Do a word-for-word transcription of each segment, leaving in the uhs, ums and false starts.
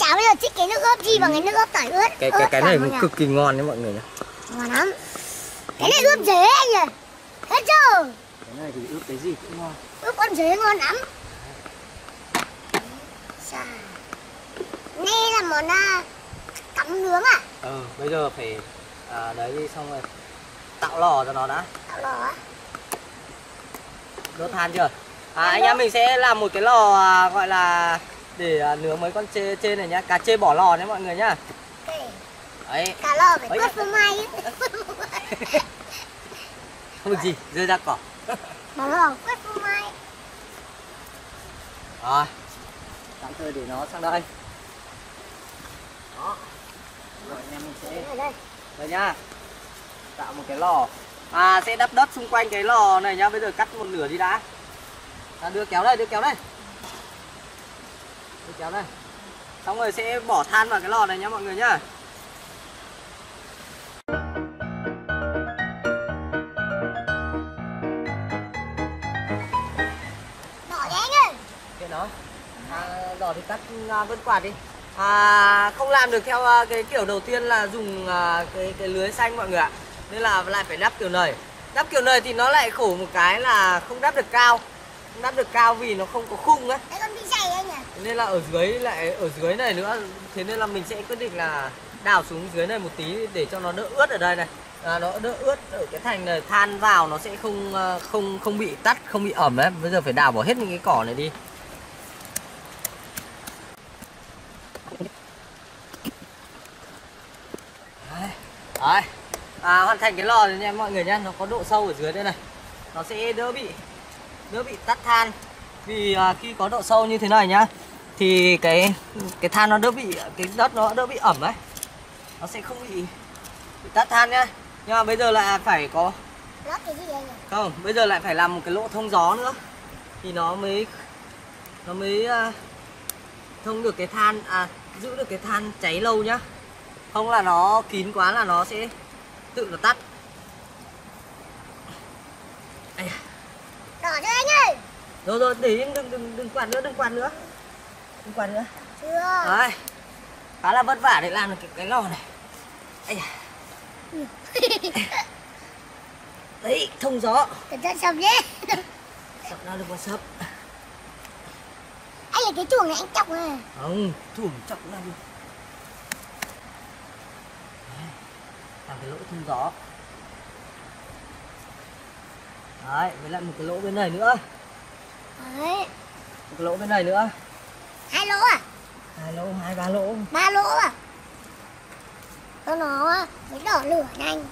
chả bây giờ thích cái nước ướp gì bằng cái nước ướp tỏi ướt. Cái cái, cái này cực kỳ ngon đấy mọi người nhá. Ngon lắm. Cái này ướp dế anh nhỉ? Hết chưa? Cái này thì ướp cái gì cũng ngon. Ướp con dế ngon lắm. Chà. Đây là món à, cắm nướng à? Ừ, bây giờ phải à, đấy đi xong rồi tạo lò cho nó đã. Tạo lò á? Đốt than chưa? À, anh em mình sẽ làm một cái lò à, gọi là để à, nướng mấy con chê trên này nhá, cá chê bỏ lò nhé mọi người nhá. Đấy. Cá lò phải cất phô mai ấy. Không gì, rơi ra cỏ. Bỏ lò cất phô mai. Rồi. Tạm thời để nó sang đây. Đó. Rồi anh em mình sẽ rồi nhá. Tạo một cái lò. À sẽ đắp đất xung quanh cái lò này nhá, bây giờ cắt một nửa đi đã. À, đưa kéo đây, đưa kéo đây. Đưa kéo đây. Xong rồi sẽ bỏ than vào cái lò này nhá mọi người nhá. Bỏ đấy anh ơi. Kệ nó. À, đỏ thì cắt à, vân quạt đi. À, không làm được theo à, cái kiểu đầu tiên là dùng à, cái cái lưới xanh mọi người ạ. Nên là lại phải đắp kiểu này. Đắp kiểu này thì nó lại khổ một cái là không đắp được cao. Không đắp được cao vì nó không có khung ấy. Đấy còn bị dày anh à? Nên là ở dưới lại ở dưới này nữa. Thế nên là mình sẽ quyết định là đào xuống dưới này một tí để cho nó đỡ ướt ở đây này. À, nó đỡ ướt ở cái thành này, than vào nó sẽ không không không bị tắt, không bị ẩm đấy. Bây giờ phải đào bỏ hết những cái cỏ này đi. Đấy. Đấy. À, hoàn thành cái lò rồi nha mọi người nhé, nó có độ sâu ở dưới đây này, nó sẽ đỡ bị đỡ bị tắt than vì à, khi có độ sâu như thế này nhá thì cái cái than nó đỡ bị, cái đất nó đỡ bị ẩm đấy, nó sẽ không bị, bị tắt than nhá. Nhưng mà bây giờ lại phải có lót cái gì đây nhỉ? Không, bây giờ lại phải làm một cái lỗ thông gió nữa thì nó mới nó mới uh, thông được cái than, à, giữ được cái than cháy lâu nhá, không là nó kín quá là nó sẽ tự nó tắt. Đỏ chưa anh ơi? Rồi rồi, để im, đừng đừng đừng quạt nữa, đừng quạt nữa. Đừng quạt nữa. Chưa. Đấy. Khá là vất vả để làm được cái, cái lò này. Ấy da. Đấy, thông gió. Cẩn thận sập nhé. Sập nó đừng có sập. Anh là cái chuồng này anh chọc à? Không, chuồng chọc nó làm gì. Làm cái lỗ thông gió. Đấy, với lại một cái lỗ bên này nữa. Đấy. Một cái lỗ bên này nữa. Hai lỗ à? Hai lỗ, hai ba lỗ. Ba lỗ à? Cho nó mới đỏ lửa nhanh.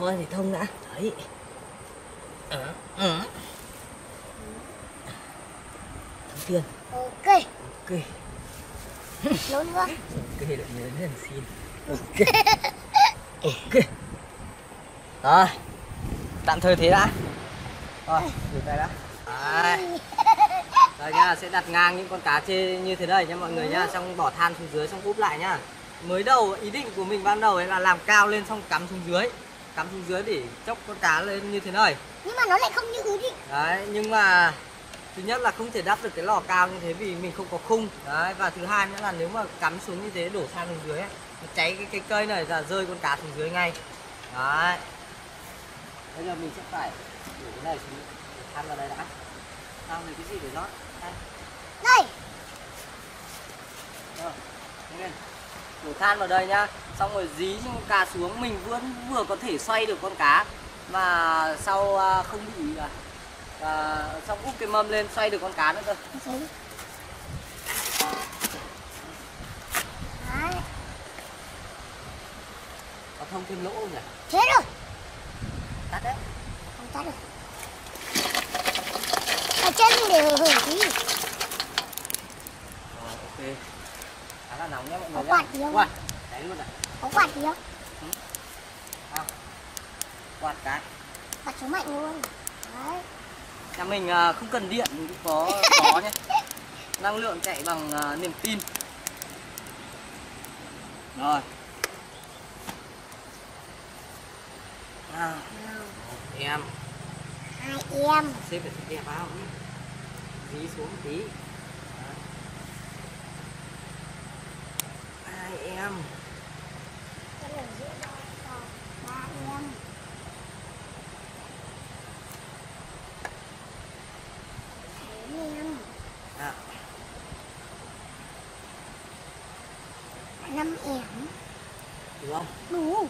Thôi thì thông đã. Đấy. Ừ. Ừ. Thông tiền. Ok. Ok. Lớn nữa. Ok, lại lớn hơn xin. Ok. Ok. Rồi. Tạm thời thế đã. Rồi, rửa tay đã. Đấy. Rồi nha, sẽ đặt ngang những con cá chê như thế này nha mọi người nha, xong bỏ than xuống dưới xong úp lại nhá. Mới đầu ý định của mình ban đầu ấy là làm cao lên xong cắm xuống dưới. Cắm xuống dưới để chốc con cá lên như thế này. Nhưng mà nó lại không như ý định. Đấy, nhưng mà thứ nhất là không thể đắp được cái lò cao như thế vì mình không có khung. Đấy, và thứ hai nữa là nếu mà cắm xuống như thế đổ sang xuống dưới ấy, nó cháy cái, cái cây này là rơi con cá xuống dưới ngay. Đấy. Bây giờ mình sẽ phải đổ cái này xuống, để than vào đây đã. Sao mình cái gì để rót? Đây. Rồi, lên. Đổ than vào đây nhá, xong rồi dí con cá xuống, mình vẫn vừa có thể xoay được con cá mà sau à, không bị à, xong úp cái mâm lên xoay được con cá nữa cơ. Có thông thêm lỗ không nhỉ? Thế rồi. Tắt đấy. Không tắt được. Ở trên đều hở tí. Rồi, ok. Khá là nóng nhé mọi người nhé. Có quạt gì không? Quạt. Đấy luôn à. Có quạt gì không? Ừ. À, quạt cá. Quạt chống mạnh luôn. Đấy. Nhà mình không cần điện cũng có có nhé. Năng lượng chạy bằng niềm tin. Rồi. À, em. Ai em? Xếp phải đẹp áo nhé. Dí xuống tí. Ai em? Năm em. Đúng không? Đúng.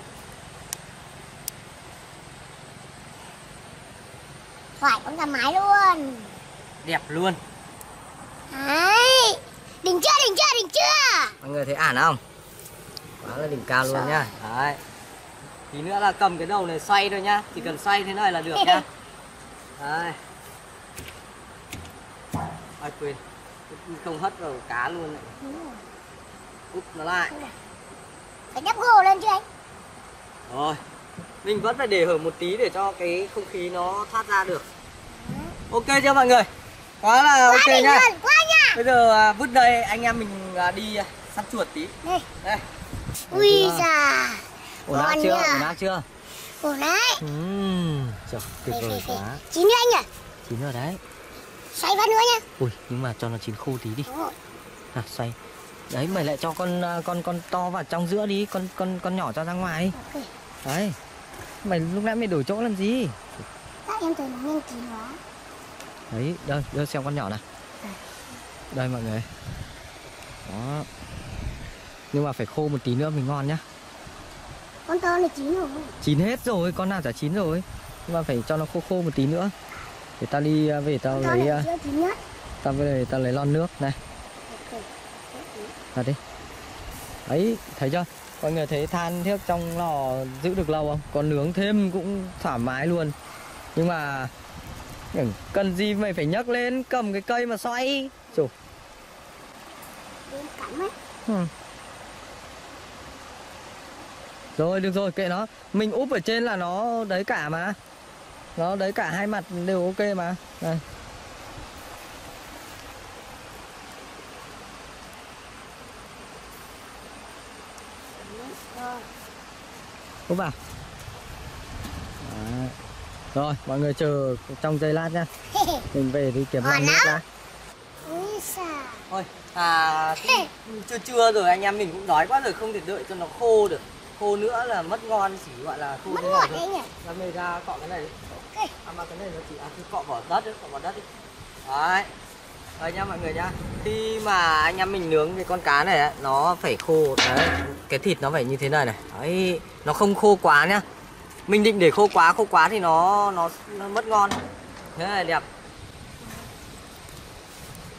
Thoải con thoải mái luôn. Đẹp luôn. Đấy. Đỉnh chưa, đỉnh chưa, đỉnh chưa. Mọi người thấy ản không? Quá là đỉnh cao luôn nhá. Đấy. Tí nữa là cầm cái đầu này xoay thôi nhá. Chỉ cần xoay thế này là được nhá. Đấy. Ai quên. Không hất vào cá luôn này. Đúng rồi. Úp nó lại. Phải nhấp gồ lên chứ anh. Rồi. Mình vẫn phải để hở một tí để cho cái không khí nó thoát ra được. Ừ. Ok chưa mọi người? Quá là quá ok nhá. Bây giờ vứt đây, anh em mình đi săn chuột tí. Đây. Đây. Ui già. Ổn đã chưa? Ổn đã chưa? Ổn đấy. Ừm. Trời, tuyệt vời quá. Chín nữa anh à? Chín rồi đấy. Xoay phát nữa nhá. Ui, nhưng mà cho nó chín khô tí đi. À, xoay. Đấy, mày lại cho con con con to vào trong giữa đi, con con con nhỏ cho ra ngoài. Okay. Đấy. Mày lúc nãy mày đổi chỗ làm gì? Các em thấy nó nhanh chín quá. Đấy, đây, đưa xem con nhỏ này. À. Đây mọi người. Đó. Nhưng mà phải khô một tí nữa mình ngon nhá. Con to này chín rồi. Chín hết rồi, con nào chả chín rồi. Nhưng mà phải cho nó khô khô một tí nữa. Để tao đi về tao con lấy tao về tao lấy lon nước này. Thật đi. Đấy, thấy chưa? Mọi người thấy than thiếc trong lò giữ được lâu không? Còn nướng thêm cũng thoải mái luôn. Nhưng mà cần gì mày phải nhấc lên, cầm cái cây mà xoay. Chù. Ừ. Rồi, được rồi, kệ nó. Mình úp ở trên là nó đấy cả mà. Nó đấy cả hai mặt đều ok mà. Đây. Úp vào. Đấy. Rồi mọi người chờ trong giây lát nhá. Mình về thì kiểm lon nước đã. Thôi à, chưa trưa rồi, anh em mình cũng đói quá rồi, không thể đợi cho nó khô được. Khô nữa là mất ngon, chỉ gọi là khô mất thế này thôi. Là mày ra cọ cái này đi. Okay. À mà cái này nó chỉ à, cứ cọ vỏ đất đấy, cọ vỏ đất đi. Đấy. Đấy nha mọi người nhá. Khi mà anh em mình nướng cái con cá này ấy, nó phải khô đấy. Cái thịt nó phải như thế này này. Đấy, nó không khô quá nhá. Mình định để khô quá, khô quá thì nó nó, nó mất ngon. Thế này đẹp.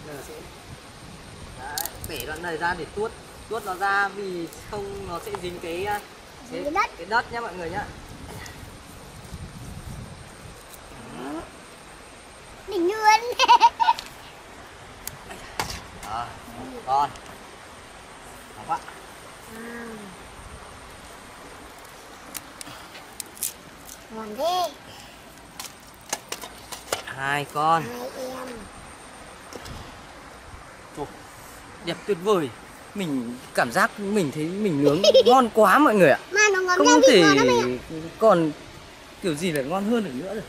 Đấy, bể đoạn này ra để tuốt, tuốt nó ra vì không nó sẽ dính cái cái, cái đất nhá mọi người nhá. Đỉnh luôn. À, con quá. Ngon đi. Hai con. Hai em. Trời, đẹp tuyệt vời. Mình cảm giác mình thấy mình nướng ngon quá mọi người ạ. Mà nó ngấm không thể thì còn kiểu gì lại ngon hơn được nữa rồi.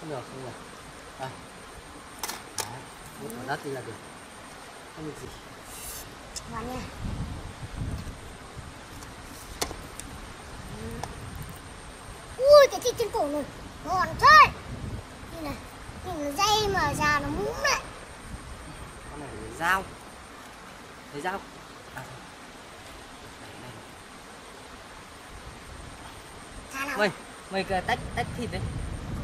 Không được, không được. Đây. Đấy, một quả đất đi là được. Không được gì. Ngon nha. Ui, cái thịt trên cổ này ngon thế. Nhìn này, nhìn nó dây mà già nó mũm đấy. Con này là dao. Thấy dao? À. Mày, mày tách, tách thịt đấy.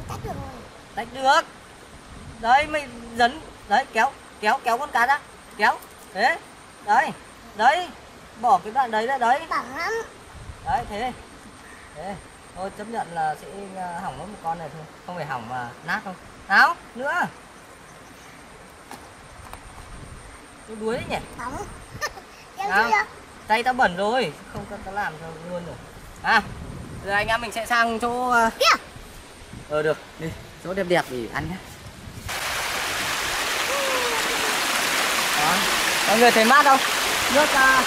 Tách được rồi. Tách được. Đấy mày dấn. Đấy kéo. Kéo kéo con cá ra. Kéo. Thế. Đấy. Đấy. Bỏ cái đoạn đấy ra đấy. Bỏng lắm. Đấy thế. Thế. Thôi chấp nhận là sẽ hỏng mất một con này thôi. Không phải hỏng mà nát không. Nào. Nữa. Nó đuối đấy nhỉ. Bỏng. Em chưa. Tay đã bẩn rồi, không có làm cho luôn rồi. À, giờ anh em mình sẽ sang chỗ kia. Ờ được, đi chỗ đẹp đẹp thì ăn nhé. Đó, mọi người thấy mát không? Nước à,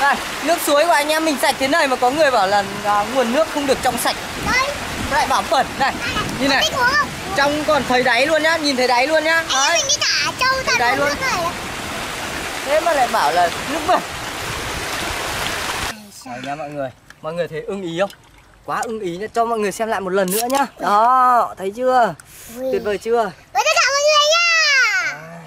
đây, nước suối của anh em mình sạch thế này mà có người bảo là à, nguồn nước không được trong sạch. Đây. Lại bảo bẩn này. Nhìn này. Trong còn thấy đáy luôn nhá, nhìn thấy đáy luôn nhá. Đấy. Mình đi thả trâu ra đáy luôn. Thế mà lại bảo là nước bẩn. Đấy nha mọi người. Mọi người thấy ưng ý không? Quá ưng ý nhá, cho mọi người xem lại một lần nữa nhá. Đó, thấy chưa? Ui. Tuyệt vời chưa? Với tất cả mọi người nhá. À,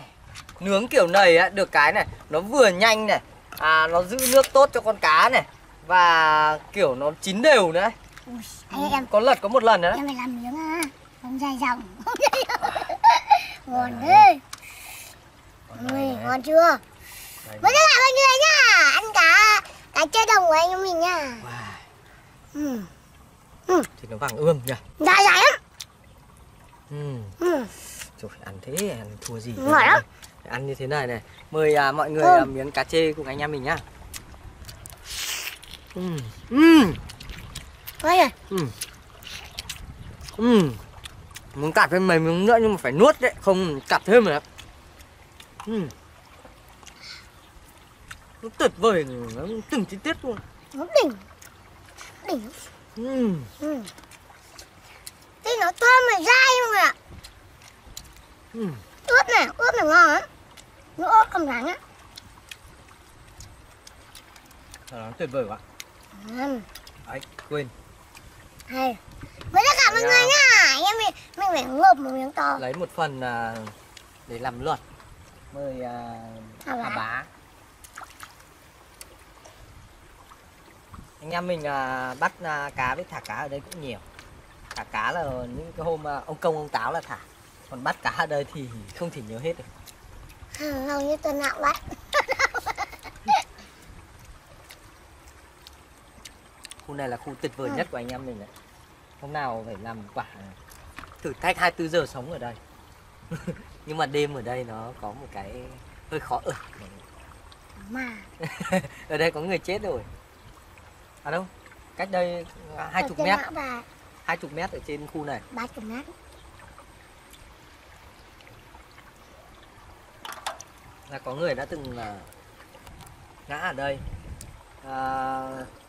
nướng kiểu này á, được cái này, nó vừa nhanh này, à, nó giữ nước tốt cho con cá này, và kiểu nó chín đều nữa. Ui, ừ, em, có lật có một lần nữa. Em phải làm miếng à, không dài dòng. Ngon thế. Ui, ngon chưa? Với tất cả mọi người nhá, ăn cá cá chơi đồng của anh mình nhá. Wow. Ừ. Ừ. Thì nó vàng ươm nhỉ? Dạ dạ lắm. Ừ. Ừ. Trời, ăn thế ăn thua gì. Ngon lắm. Ăn như thế này này. Mời à, mọi người ừ. à, miếng cá chê cùng anh em mình nhá. Ừ. Ừ. Thôi rồi. Ừ. Ừ. Muốn cạp thêm mấy miếng nữa nhưng mà phải nuốt đấy, không cạp thêm nữa. Ừ. Nó tuyệt vời, nó từng chi tiết luôn. Nó đỉnh. Đỉnh. Ừ. Ừ. Thế nó thơm mà dai không ạ? Ừ. Ướp này, ướp này ngon á. Nó ướp cầm rắn á. Nó tuyệt vời quá. Ừ. Đấy, quên. Hay. Với tất cả mọi người nhá, anh em mình, mình phải ngộp một miếng to. Lấy một phần uh, để làm luật. Mời uh, Hà Bá. Anh em mình à, bắt à, cá với thả cá ở đây cũng nhiều. Thả cá là những cái hôm à, ông Công ông Táo là thả. Còn bắt cá ở đây thì không thể nhớ hết được. Hầu như tuần nào bắt. Khu này là khu tuyệt vời ừ. nhất của anh em mình đấy. Hôm nào phải làm quả thử thách hai mươi tư giờ sống ở đây. Nhưng mà đêm ở đây nó có một cái hơi khó ở. Mà ở đây có người chết rồi. À đâu? Cách đây hai mươi mét. hai mươi mét ở trên khu này. ba mươi mét. Là có người đã từng ngã ở đây. À,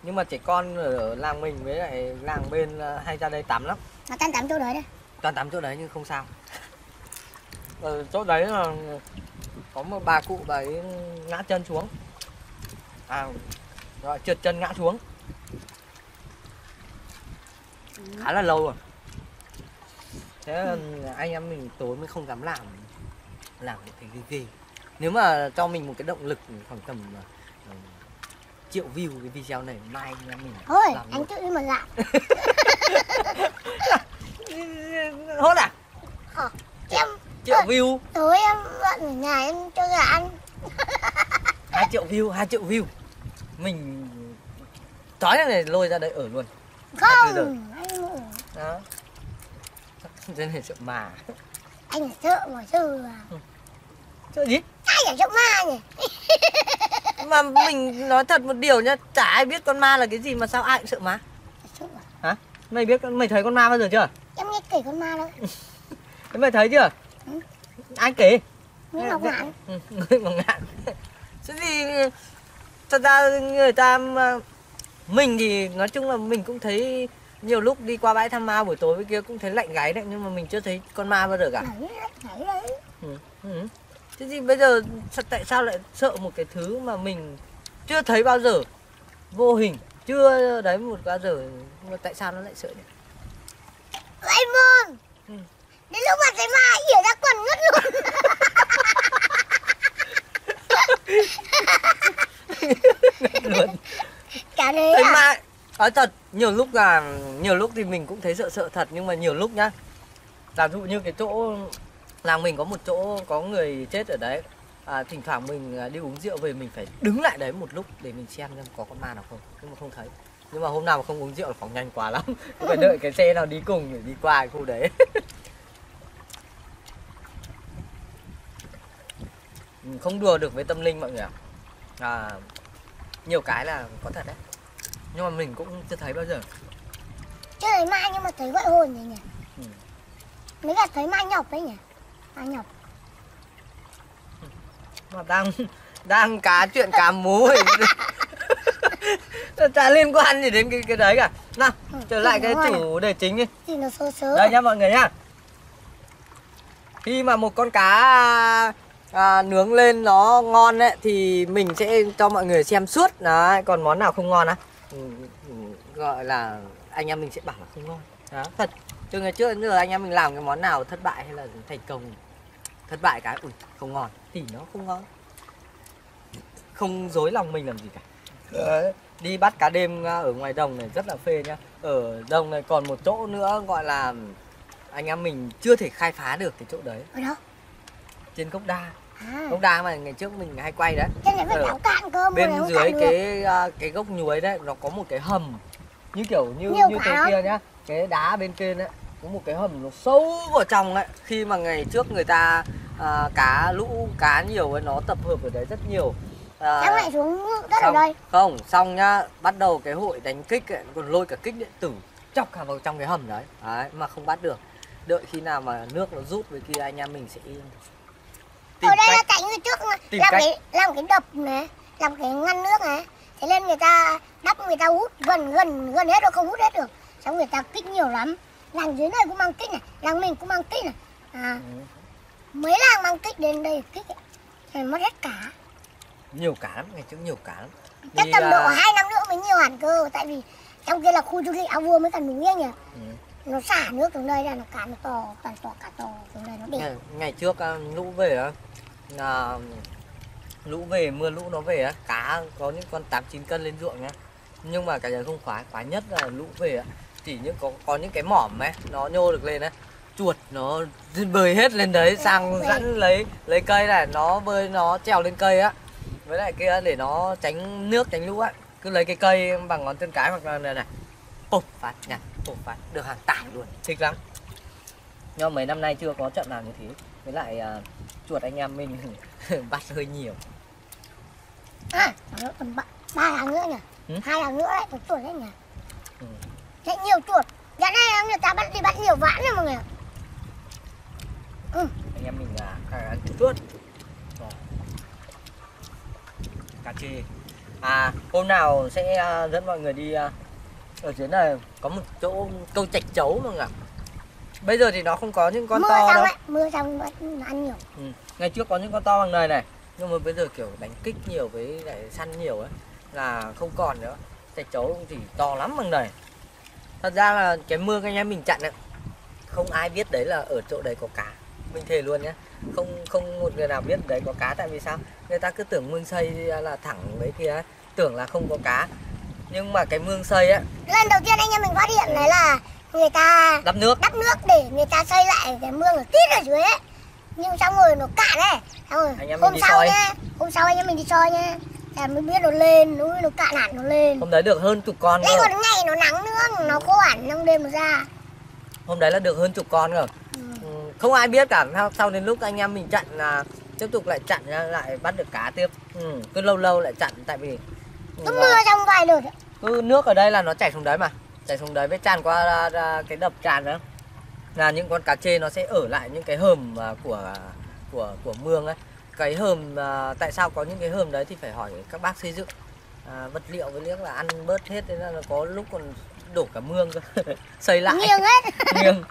nhưng mà trẻ con ở làng mình với lại làng bên hay ra đây tắm lắm. Nó toàn tắm chỗ đấy đấy. Toàn tắm chỗ đấy nhưng không sao. Ở chỗ đấy là có một bà cụ bà ấy ngã chân xuống. À rồi trượt chân ngã xuống. Khá là lâu rồi. Thế ừ. anh em mình tối mới không dám làm. Làm cái gì. Nếu mà cho mình một cái động lực khoảng tầm uh, triệu view cái video này, mai anh em mình thôi, làm anh tự đi mà làm. Hốt à? Ờ, em, triệu ờ, view. Tối em bận ở nhà em cho gà ăn. hai triệu view, hai triệu view. Mình tối này lôi ra đây ở luôn. Không. Đó. Thế này sợ mà. Anh là sợ mà sợ mà. Ừ. Sợ gì? Ai là sợ ma nhỉ? Mà mình nói thật một điều nhá, chả ai biết con ma là cái gì mà sao ai cũng sợ ma. Sợ mà. Hả? Mày biết mày thấy con ma bao giờ chưa? Em nghe kể con ma đâu. Thế mày thấy chưa? Ừ. Ai kể? Nguyễn Ngọc Ngạn. Nguyễn Ngọc Ngạn. Chứ gì thật ra người ta mình thì nói chung là mình cũng thấy nhiều lúc đi qua bãi tham ma buổi tối với kia cũng thấy lạnh gáy đấy, nhưng mà mình chưa thấy con ma bao giờ cả. Ừ, ừ. Thế thì bây giờ tại sao lại sợ một cái thứ mà mình chưa thấy bao giờ, vô hình chưa đấy một bao giờ, mà tại sao nó lại sợ nhỉ? Anh Môn ừ. đến lúc mà thấy ma hiểu ra quần ngất luôn. Cả đấy à? Ma nói thật nhiều lúc là nhiều lúc thì mình cũng thấy sợ sợ thật, nhưng mà nhiều lúc nhá, giả dụ như cái chỗ làng mình có một chỗ có người chết ở đấy, à, thỉnh thoảng mình đi uống rượu về mình phải đứng lại đấy một lúc để mình xem xem có con ma nào không, nhưng mà không thấy. Nhưng mà hôm nào mà không uống rượu là phóng nhanh quá lắm, phải đợi cái xe nào đi cùng để đi qua cái khu đấy. Không đùa được với tâm linh mọi người ạ. À, nhiều cái là có thật đấy, nhưng mà mình cũng chưa thấy bao giờ. Chưa thấy Mai nhưng mà thấy gọi hồn nhỉ nhỉ. Ừ. Mới cả thấy Mai Nhọc đấy nhỉ, Mai Nhọc. Mà đang đang cá chuyện cá mú ấy. Chả liên quan gì đến cái cái đấy cả. Nào, ừ, trở lại cái chủ đề chính đi. Thì nó sơ sớ. Đây nhá mọi người nhá. Khi mà một con cá à, nướng lên nó ngon ấy thì mình sẽ cho mọi người xem suốt. Đấy, còn món nào không ngon á, ừ, gọi là anh em mình sẽ bảo là không ngon. Đó, thật. Từ ngày trước đến giờ anh em mình làm cái món nào thất bại hay là thành công, thất bại cái ui không ngon thì nó không ngon. Không dối lòng mình làm gì cả. Đấy. Đi bắt cá đêm ở ngoài đồng này rất là phê nhá. Ở đồng này còn một chỗ nữa gọi là anh em mình chưa thể khai phá được cái chỗ đấy. Ở đâu? Trên Cốc Đa. À. Cốc Đa mà ngày trước mình hay quay đấy. Trên này vẫn đảo cạn cơ, bên dưới cái cái gốc nhuối đấy nó có một cái hầm như kiểu như Nhiều như cái kia nhá. Cái đá bên kia đấy có một cái hầm nó sâu vào trong ấy. Khi mà ngày trước người ta à, cá lũ cá nhiều ấy nó tập hợp ở đấy rất nhiều. À, lại xuống đất ở đây. Không, xong nhá, bắt đầu cái hội đánh kích ấy, còn lôi cả kích điện tử chọc cả vào trong cái hầm đấy. Đấy, mà không bắt được. Đợi khi nào mà nước nó rút với kia anh em mình sẽ tìm cách. Ở đây cách, là cạnh như trước mà, làm cách. cái làm cái đập này, làm cái ngăn nước này. Thế nên người ta đắp, người ta hút gần gần gần hết rồi, không hút hết được. Xong người ta kích nhiều lắm. Làng dưới này cũng mang kích này, làng mình cũng mang kích này. À. Ừ. Mấy làng mang kích đến đây kích ấy. Thì mất hết cả. Nhiều cá lắm, ngày trước nhiều cá lắm. Chắc tầm độ hai năm nữa mới nhiều hẳn cơ. Tại vì trong kia là khu du lịch Ao Vua mới cả núi ấy nhỉ. Ừ. Nó xả nước xuống đây là nó cá nó to, toàn to cá to xuống đây nó đẹp. Ngày, ngày trước lũ về là lũ về mưa lũ nó về cá có những con tám chín cân lên ruộng nhá. Nhưng mà cả nhà không khoái, khoái nhất là lũ về chỉ những có có những cái mỏm ấy nó nhô được lên ấy. Chuột nó bơi hết lên đấy, sang dẫn lấy lấy cây này, nó bơi nó trèo lên cây á. Với lại kia để nó tránh nước tránh lũ á, cứ lấy cái cây bằng ngón chân cái hoặc là này này bột phát nhặt bột phát được hàng tải luôn, thích lắm. Nhưng mà mấy năm nay chưa có trận nào như thế, với lại uh, chuột anh em mình bắt hơi nhiều. À còn ba, ba hàng nữa nhỉ. Ừ? Hai hàng nữa đấy, còn chuột đấy nhỉ. Ừ. Thế nhiều chuột dạo này người ta bắt đi bắt nhiều vãn rồi mọi người. Ừ. Anh em mình là uh, ăn chuột cá chê. À hôm nào sẽ uh, dẫn mọi người đi uh, ở dưới này có một chỗ câu chạch chấu mọi người. Bây giờ thì nó không có những con mưa to đâu. Ấy, mưa xong nó ăn nhiều. Ừ. Ngày trước có những con to bằng này này, nhưng mà bây giờ kiểu đánh kích nhiều với lại săn nhiều ấy là không còn nữa. Chạch chấu cũng chỉ to lắm bằng này. Thật ra là cái mưa anh em mình chặn ấy, không ai biết đấy là ở chỗ đấy có cá. Mình thề luôn nhé, không không một người nào biết đấy có cá. Tại vì sao? Người ta cứ tưởng mương xây là thẳng đấy kia ấy, tưởng là không có cá, nhưng mà cái mương xây ấy, lần đầu tiên anh em mình phát hiện đấy là người ta đắp nước đắp nước để người ta xây lại cái mương ở tít ở dưới ấy. Nhưng xong rồi nó cạn ấy, xong rồi anh em hôm sau nhá, hôm sau anh em mình đi soi nhá, là mới biết nó lên, nó nó cạn hẳn nó lên. Hôm đấy được hơn chục con. Đấy còn ngày nó nắng nữa, nó khô hẳn, trong đêm nó ra. Hôm đấy là được hơn chục con rồi. Không ai biết cả, sau đến lúc anh em mình chặn là tiếp tục lại chặn lại bắt được cá tiếp. Ừ, cứ lâu lâu lại chặn tại vì cứ mưa trong vài lượt. Cứ nước ở đây là nó chảy xuống đấy mà, chảy xuống đấy với tràn qua ra, ra cái đập tràn đó. Là những con cá chê nó sẽ ở lại những cái hầm của của của mương ấy. Cái hầm tại sao có những cái hầm đấy thì phải hỏi các bác xây dựng. À, vật liệu với liếc là ăn bớt hết nên là có lúc còn đổ cả mương cơ. Xây lại nghiêng hết. Nghiêng